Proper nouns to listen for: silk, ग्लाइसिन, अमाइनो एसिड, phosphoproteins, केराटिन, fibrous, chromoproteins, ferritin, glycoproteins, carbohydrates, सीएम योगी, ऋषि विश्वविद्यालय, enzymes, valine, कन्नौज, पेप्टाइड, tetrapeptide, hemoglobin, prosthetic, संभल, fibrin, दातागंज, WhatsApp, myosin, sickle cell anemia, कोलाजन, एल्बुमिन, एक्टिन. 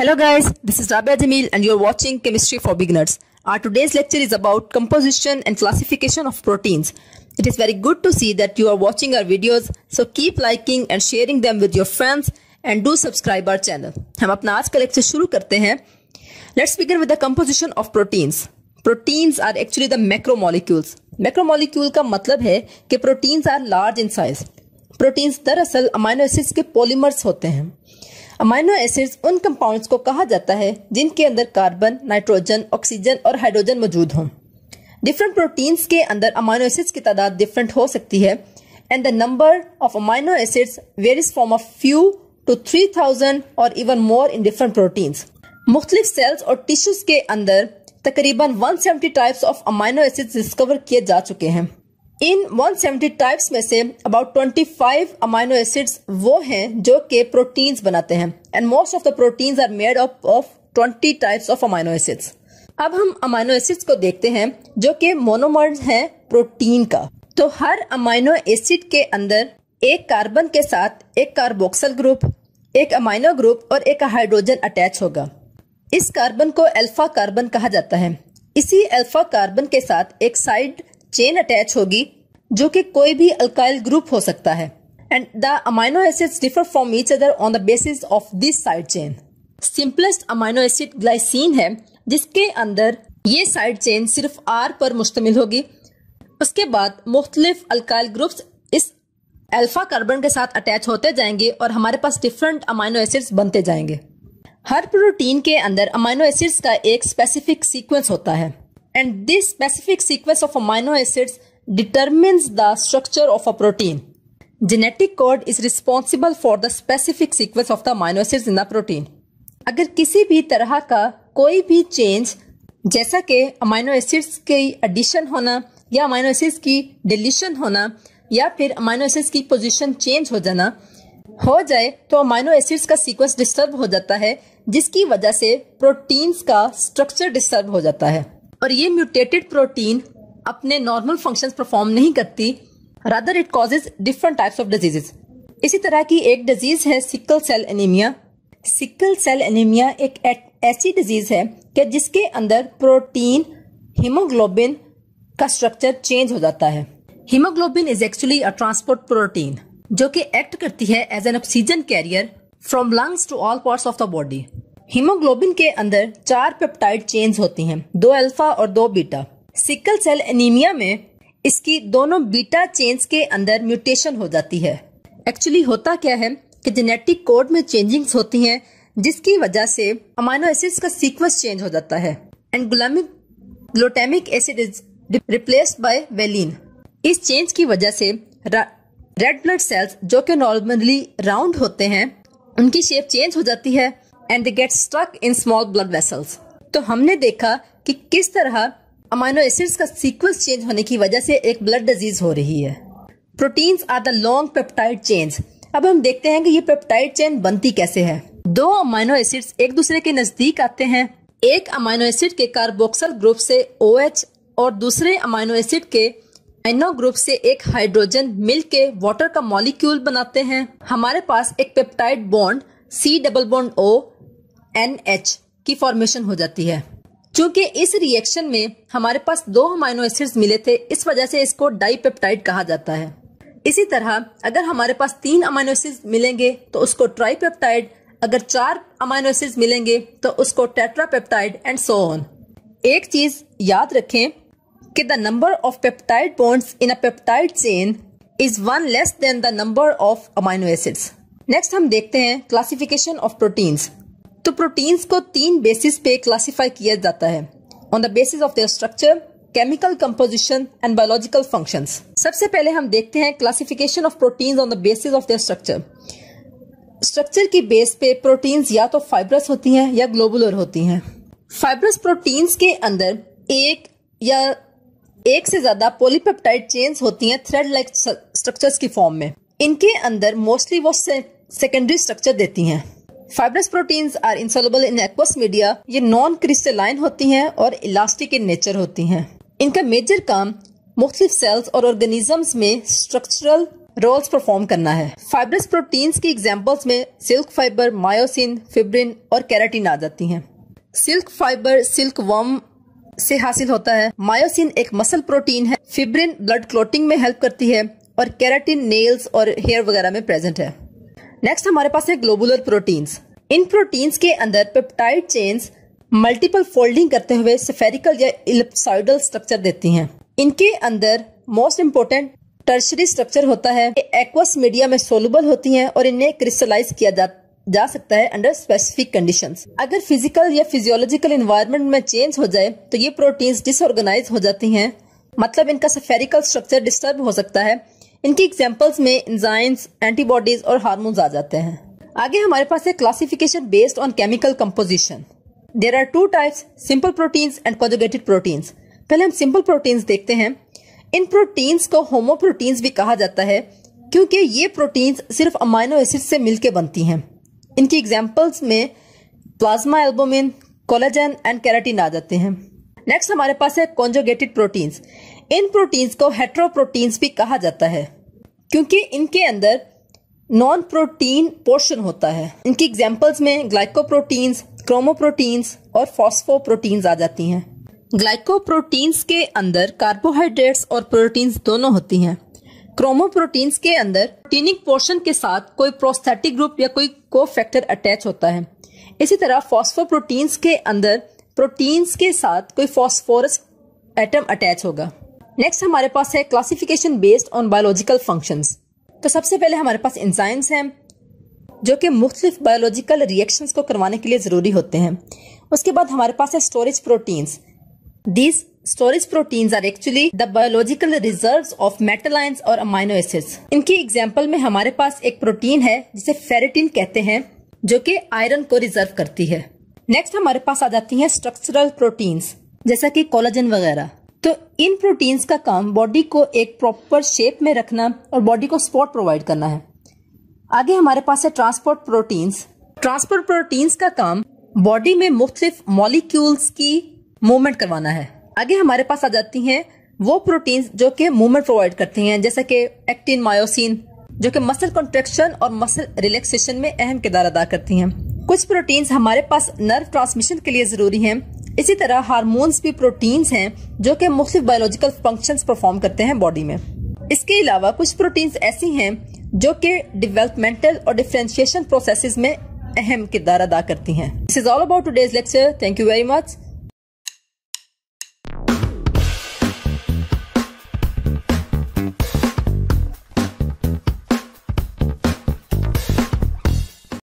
Hello guys, this is Rabia Jamil and you are watching Chemistry for Beginners. Our today's lecture is about composition and classification of proteins. It is very good to see that you are watching our videos, so keep liking and sharing them with your friends and do subscribe our channel. हम अपना आज का lecture शुरू करते हैं. Let's begin with the composition of proteins. Proteins are actually the macromolecules. Macromolecule का मतलब है कि proteins are large in size. Proteins दरअसल अमाइनो एसिड्स के पॉलीमर्स होते हैं. अमाइनो एसिड्स उन कंपाउंड्स को कहा जाता है जिनके अंदर कार्बन, नाइट्रोजन, ऑक्सीजन और हाइड्रोजन मौजूद हों. डिफरेंट प्रोटीन्स के अंदर अमाइनो एसिड्स की तादाद डिफरेंट हो सकती है and the number of amino acids varies from a few to 3000 और even more in different proteins. मुख्तलिफ सेल्स और टिश्यूज के अंदर तकरीबन 170 types of amino acids discover किए जा चुके हैं. इन 170 टाइप्स में से अबाउट 25 अमाइनो एसिड्स वो हैं जो के प्रोटीन्स बनाते हैं and most of the proteins are made up of 20 types of amino acids. अब हम अमाइनो एसिड्स को देखते हैं जो के मोनोमर्स हैं प्रोटीन का. तो हर अमाइनो एसिड के अंदर एक कार्बन के साथ एक कार्बोक्सिल ग्रुप, एक अमाइनो ग्रुप और एक हाइड्रोजन अटैच होगा. इस कार्बन को अल्फा कार्बन कहा जाता है. इसी अल्फा कार्बन के साथ एक साइड चेन अटैच होगी जो कि कोई भी अल्काइल ग्रुप हो सकता है and the amino acids differ from each other on the basis of this side chain. Simplest अमाइनो एसिड ग्लाइसिन है जिसके अंदर ये साइड चेन सिर्फ आर पर मुश्तमिल होगी. उसके बाद मुख्तलिफ अल्काइल ग्रुप्स इस अल्फा कार्बन के साथ अटैच होते जाएंगे और हमारे पास डिफरेंट अमाइनो एसिड्स बनते जाएंगे. हर प्रोटीन के अंदर अमाइनो एसिड्स का एक स्पेसिफिक सीक्वेंस होता है and this specific sequence of amino acids determines the structure of a protein. Genetic code is responsible for the specific sequence of the amino acids in the protein. अगर किसी भी तरह का कोई भी change जैसा कि amino acids के addition होना या amino acids की deletion होना या फिर amino acids की position change हो जाए तो amino acids का sequence disturb हो जाता है जिसकी वजह से proteins का structure disturb हो जाता है और ये म्यूटेटेड प्रोटीन अपने नॉर्मल फंक्शंस परफॉर्म नहीं करती. Rather it causes different types of diseases. इसी तरह की एक डिजीज है sickle cell anaemia. Sickle cell anaemia एक ऐसी डिजीज है कि जिसके अंदर प्रोटीन हीमोग्लोबिन का स्ट्रक्चर चेंज हो जाता है. Haemoglobin is actually a transport protein जो कि एक्ट करती है as an oxygen carrier from lungs to all parts of the body. Haemoglobin के अंदर 4 पेप्टाइड चेन्स होती हैं, 2 अल्फा और 2 बीटा. सिकल सेल एनीमिया में इसकी दोनों बीटा चेन्स के अंदर म्यूटेशन हो जाती है. एक्चुअली होता क्या है कि जेनेटिक कोड में चेंजिंग्स होती हैं जिसकी वजह से अमाइनो एसिड्स का सीक्वेंस चेंज हो जाता है and glutamic acid is replaced by valine. इस चेंज की वजह से रेड ब्लड सेल्स जो कि नॉर्मली राउंड होते हैं उनकी शेप चेंज हो जाती है and they get stuck in small blood vessels. तो हमने देखा कि किस तरह अमाइनो एसिड्स का सीक्वेंस चेंज होने की वजह से एक ब्लड डिजीज हो रही है. Proteins are the long पेप्टाइड chains. अब हम देखते हैं कि ये पेप्टाइड चेन बनती कैसे है. दो अमाइनो एसिड्स एक दूसरे के नजदीक आते हैं. एक अमाइनो एसिड के कार्बोक्सिल ग्रुप से OH और दूसरे अमाइनो एसिड के एनो ग्रुप से एक हाइड्रोजन मिल के वाटर का मॉलिक्यूल बनाते हैं. हमारे पास एक पेप्टाइड bond C double bond O NH की फॉर्मेशन हो जाती है. चूंकि इस रिएक्शन में हमारे पास 2 अमाइनो एसिड्स मिले थे इस वजह से इसको डाइपेप्टाइड कहा जाता है. इसी तरह अगर हमारे पास 3 अमाइनो एसिड्स मिलेंगे तो उसको ट्राइपेप्टाइड, अगर 4 अमाइनो एसिड्स मिलेंगे तो उसको टेट्रापेप्टाइड एंड सो ऑन. एक चीज याद रखें कि the number of पेप्टाइड bonds in a पेप्टाइड chain is 1 less than the number of amino acids. Next हम देखते हैं क्लासिफिकेशन ऑफ प्रोटीन्स. तो प्रोटीन्स को 3 बेसिस पे क्लासिफाई किया जाता है on the basis of their structure, chemical composition and biological functions. सबसे पहले हम देखते हैं classification of proteins on the basis of their structure. Structure की बेस पे प्रोटीन्स या तो फाइब्रस होती हैं या ग्लोबुलर होती हैं. फाइब्रस प्रोटीन्स के अंदर एक से ज्यादा पॉलीपेप्टाइड चेन्स होती हैं थ्रेड लाइक स्ट्रक्चर्स की फॉर्म में. इनके अंदर मोस्टली वो सेकेंडरी स्ट्रक्चर देती हैं. Fibrous proteins are insoluble in aqueous media. ये नॉन क्रिस्टलाइन होती हैं और इलास्टिक इन नेचर होती हैं. इनका मेजर काम मुख्तलिफ सेल्स और ऑर्गेनिजम्स में स्ट्रक्चरल रोल्स परफॉर्म करना है। फाइब्रस प्रोटीन्स की एग्जांपल्स में सिल्क फाइबर, मायोसिन, फिब्रिन और केराटिन आ जाती हैं। सिल्क फाइबर सिल्क वर्म से हासिल होता है, मायोसिन एक मसल प्रोटीन है, फिब्रिन ब्लड क्लोटिंग में हेल्प करती है और केराटिन नेल्स और हेयर वगैरह में प्रेजेंट है। नेक्स्ट हमारे पास है ग्लोबुलर प्रोटीन्स। इन प्रोटीन्स के अंदर पेप्टाइड चेन्स मल्टीपल फोल्डिंग करते हुए स्फेरिकल या एलिप्सॉइडल स्ट्रक्चर देती हैं। इनके अंदर मोस्ट इम्पोर्टेंट टर्शरी स्ट्रक्चर होता है। एक्वस मीडिया में सोलुबल होती हैं और इन्हें क्रिस्टलाइज किया जा सकता है अंडर स्पेसिफिक कंडीशंस। अगर फिजिकल या फिजियोलॉजिकल एनवायरनमेंट में चेंज हो जाए तो ये प्रोटीन्स डिसऑर्गेनाइज हो जाती हैं, मतलब इनका स्फेरिकल स्ट्रक्चर डिस्टर्ब हो सकता है। इनकी एग्जाम्पल्स में एंजाइम्स, एंटीबॉडीज और हार्मोन्स आ जाते हैं। आगे हमारे पास है classification based on chemical composition. There are two types, simple proteins and conjugated proteins. पहले हम सिंपल प्रोटीन्स देखते हैं। इन प्रोटीन्स को होमो प्रोटीन्स भी कहा जाता है क्योंकि ये प्रोटीन्स सिर्फ अमाइनो एसिड से मिलकर बनती हैं। इनकी एग्जाम्पल्स में plasma एल्बुमिन, कोलाजन and केराटिन आ जाते हैं। नेक्स्ट हमारे पास है कॉन्जुगेटेड प्रोटीन्स। इन प्रोटीन्स को हेटेरो प्रोटीन्स भी कहा जाता है क्योंकि इनके अंदर नॉन प्रोटीन पोर्शन होता है। इनकी एग्जाम्पल्स में ग्लाइकोप्रोटीन्स, क्रोमोप्रोटीन्स और फॉस्फोप्रोटीन्स आ जाती हैं। ग्लाइकोप्रोटीन्स के अंदर कार्बोहाइड्रेट्स और प्रोटीन्स दोनों होती हैं। क्रोमोप्रोटीन्स के अंदर प्रोटीनिक पोर्शन के साथ कोई प्रोस्थेटिक ग्रुप या कोई कोफैक्टर अटैच होता है। इसी तरह फॉस्फोप्रोटीन्स के अंदर प्रोटीन्स के साथ कोई फॉस्फोरस एटम अटैच होगा। नेक्स्ट हमारे पास है classification based on biological functions. तो सबसे पहले हमारे पास एंजाइम्स हैं जो कि मुख्तलिफ बायोलॉजिकल रिएक्शंस को करवाने के लिए ज़रूरी होते हैं। उसके बाद हमारे पास है storage proteins. These storage proteins are actually the biological reserves of metal ions और अमाइनो एसिड्स। इनकी एग्जाम्पल में हमारे पास एक प्रोटीन है जिसे फेरिटिन कहते हैं जो कि आयरन को रिजर्व करती है। नेक्स्ट हमारे पास आ जाती हैं स्ट्रक्चरल प्रोटीन्स जैसा कि कोलाजन वगैरह। तो इन प्रोटीन्स का काम बॉडी को एक प्रॉपर शेप में रखना और बॉडी को सपोर्ट प्रोवाइड करना है। आगे हमारे पास है ट्रांसपोर्ट प्रोटीन्स। ट्रांसपोर्ट प्रोटीन्स का काम बॉडी में मुख्तलिफ मॉलिक्यूल्स की मूवमेंट करवाना है। आगे हमारे पास आ जाती हैं वो प्रोटीन्स जो कि मूवमेंट प्रोवाइड करती हैं जैसे कि एक्टिन, मायोसिन जो कि मसल कॉन्ट्रेक्शन और मसल रिलैक्सेशन में अहम किरदार अदा करती हैं। कुछ प्रोटीन्स हमारे पास नर्व ट्रांसमिशन के लिए जरूरी हैं। इसी तरह हार्मोन्स भी प्रोटीन्स हैं जो कि मुख्तलिफ बायोलॉजिकल फंक्शंस परफॉर्म करते हैं बॉडी में। इसके अलावा कुछ प्रोटीन्स ऐसी हैं जो कि डेवलपमेंटल और डिफरेंशिएशन प्रोसेसेस में अहम किरदार अदा करती हैं। This is all about today's lecture. Thank you very much.